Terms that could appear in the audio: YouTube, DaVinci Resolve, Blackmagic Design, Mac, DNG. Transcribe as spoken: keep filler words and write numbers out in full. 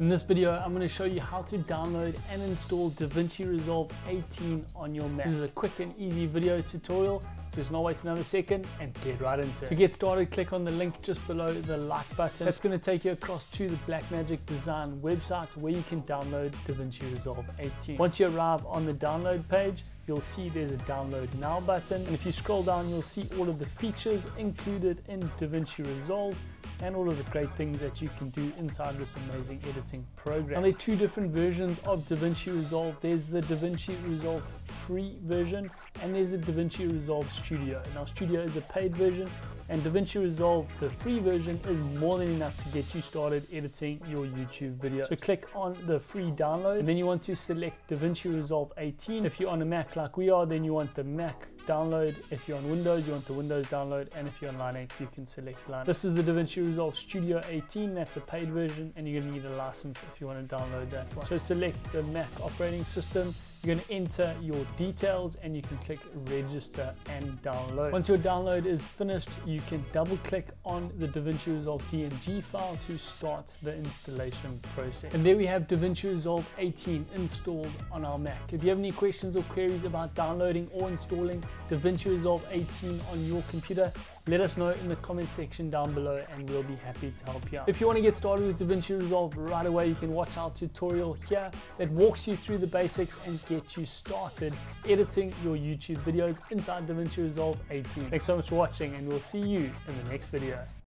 In this video, I'm going to show you how to download and install DaVinci Resolve eighteen on your Mac. This is a quick and easy video tutorial, so let's not waste another second and get right into it. To get started, click on the link just below the like button. That's going to take you across to the Blackmagic Design website where you can download DaVinci Resolve eighteen. Once you arrive on the download page, you'll see there's a download now button. And if you scroll down, you'll see all of the features included in DaVinci Resolve and all of the great things that you can do inside this amazing editing program. Now, there are two different versions of DaVinci Resolve. There's the DaVinci Resolve free version and there's the DaVinci Resolve Studio. Now, Studio is a paid version, and DaVinci Resolve, the free version, is more than enough to get you started editing your YouTube video. So click on the free download, and then you want to select DaVinci Resolve eighteen. If you're on a Mac like we are, then you want the Mac download. If you're on Windows, you want the Windows download, and if you're on Linux, you can select Linux. This is the DaVinci Resolve Studio eighteen. That's a paid version, and you're going to need a license if you want to download that one. So select the Mac operating system. You're going to enter your details and you can click register and download. Once your download is finished, you can double click on the DaVinci Resolve D N G file to start the installation process. And there we have DaVinci Resolve eighteen installed on our Mac. If you have any questions or queries about downloading or installing DaVinci Resolve eighteen on your computer, let us know in the comment section down below and we'll be happy to help you out. If you want to get started with DaVinci Resolve right away, you can watch our tutorial here that walks you through the basics and get you started editing your YouTube videos inside DaVinci Resolve eighteen. Thanks so much for watching, and we'll see you in the next video.